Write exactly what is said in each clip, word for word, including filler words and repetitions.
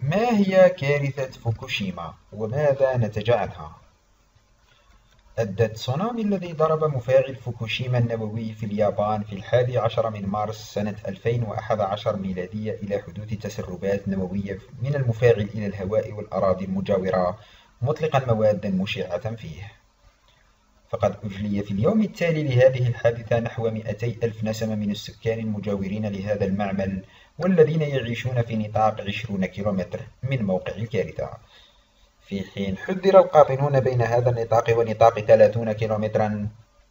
ما هي كارثة فوكوشيما وماذا نتج عنها؟ أدى التسونامي الذي ضرب مفاعل فوكوشيما النووي في اليابان في الحادي عشر من مارس سنة ألفين وأحد عشر ميلادية إلى حدوث تسربات نووية من المفاعل إلى الهواء والأراضي المجاورة مطلقا موادا مشعة فيه. فقد أجلي في اليوم التالي لهذه الحادثة نحو مئتي ألف نسمة من السكان المجاورين لهذا المعمل والذين يعيشون في نطاق عشرين كيلومتر من موقع الكارثة، في حين حذر القاطنون بين هذا النطاق ونطاق ثلاثين كيلومترا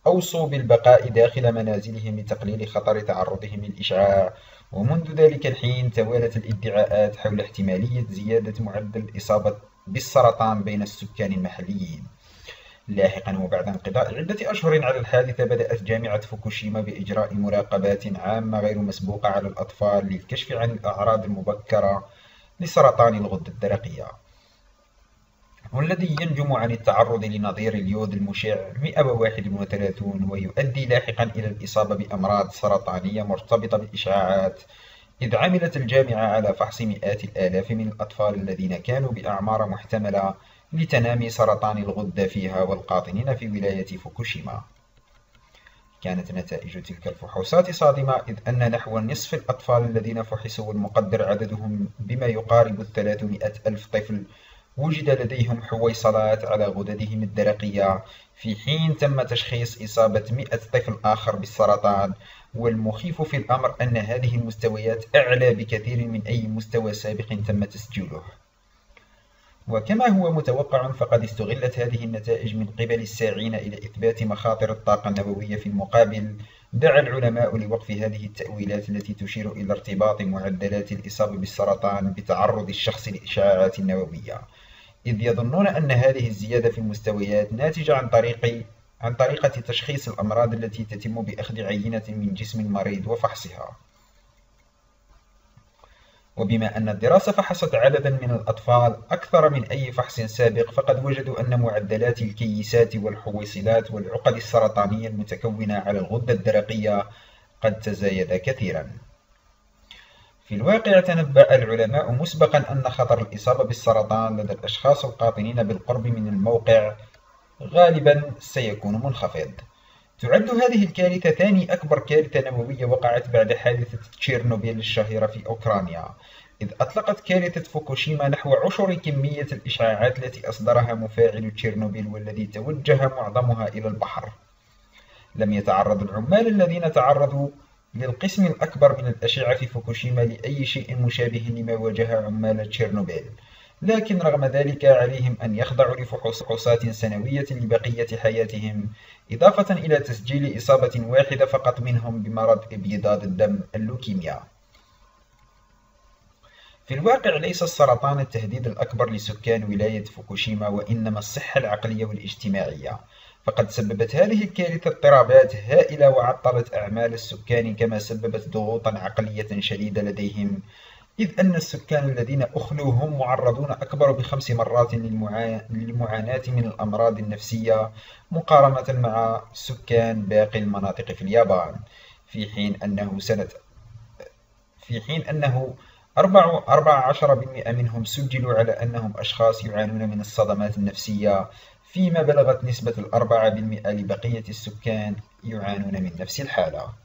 أوصوا بالبقاء داخل منازلهم لتقليل خطر تعرضهم للإشعاع. ومنذ ذلك الحين توالت الادعاءات حول احتمالية زيادة معدل الإصابة بالسرطان بين السكان المحليين. لاحقا وبعد انقضاء عدة أشهر على الحادثة بدأت جامعة فوكوشيما بإجراء مراقبات عامة غير مسبوقة على الأطفال للكشف عن الأعراض المبكرة لسرطان الغدة الدرقية، والذي ينجم عن التعرض لنظير اليود المشع مئة وواحد وثلاثين ويؤدي لاحقا إلى الإصابة بأمراض سرطانية مرتبطة بالإشعاعات. إذ عملت الجامعة على فحص مئات الآلاف من الأطفال الذين كانوا بأعمار محتملة لتنامي سرطان الغدة فيها والقاطنين في ولاية فوكوشيما. كانت نتائج تلك الفحوصات صادمة، إذ أن نحو نصف الأطفال الذين فحصوا المقدر عددهم بما يقارب الثلاثمائة ألف طفل وجد لديهم حويصلات على غددهم الدرقية، في حين تم تشخيص إصابة مئة طفل آخر بالسرطان. والمخيف في الأمر أن هذه المستويات أعلى بكثير من أي مستوى سابق تم تسجيله. وكما هو متوقع فقد استغلت هذه النتائج من قبل الساعين إلى إثبات مخاطر الطاقة النووية. في المقابل دعا العلماء لوقف هذه التأويلات التي تشير إلى ارتباط معدلات الإصابة بالسرطان بتعرض الشخص للإشعاعات النووية، إذ يظنون أن هذه الزيادة في المستويات ناتجة عن طريق عن طريقة تشخيص الأمراض التي تتم بأخذ عينة من جسم المريض وفحصها. وبما أن الدراسة فحصت عددا من الأطفال أكثر من أي فحص سابق، فقد وجدوا أن معدلات الكيسات والحويصلات والعقد السرطانية المتكونة على الغدة الدرقية قد تزايد كثيرا. في الواقع تنبأ العلماء مسبقا أن خطر الإصابة بالسرطان لدى الأشخاص القاطنين بالقرب من الموقع غالبا سيكون منخفض. تعد هذه الكارثة ثاني أكبر كارثة نووية وقعت بعد حادثة تشيرنوبيل الشهيرة في أوكرانيا، إذ أطلقت كارثة فوكوشيما نحو عشر كمية الإشعاعات التي أصدرها مفاعل تشيرنوبيل والذي توجه معظمها إلى البحر. لم يتعرض العمال الذين تعرضوا للقسم الأكبر من الأشعة في فوكوشيما لأي شيء مشابه لما واجه عمال تشيرنوبيل، لكن رغم ذلك عليهم أن يخضعوا لفحوصات سنوية لبقية حياتهم، إضافة إلى تسجيل إصابة واحدة فقط منهم بمرض ابيضاد الدم اللوكيميا. في الواقع ليس السرطان التهديد الأكبر لسكان ولاية فوكوشيما، وإنما الصحة العقلية والاجتماعية، فقد سببت هذه الكارثة اضطرابات هائلة وعطلت أعمال السكان، كما سببت ضغوطا عقلية شديدة لديهم، إذ أن السكان الذين أخلوا هم معرضون أكبر بخمس مرات للمعاناة من الأمراض النفسية مقارنة مع سكان باقي المناطق في اليابان، في حين أنه سنة في حين أنه أربعة عشر بالمئة منهم سجلوا على أنهم أشخاص يعانون من الصدمات النفسية، فيما بلغت نسبة الأربعة بالمئة لبقية السكان يعانون من نفس الحالة.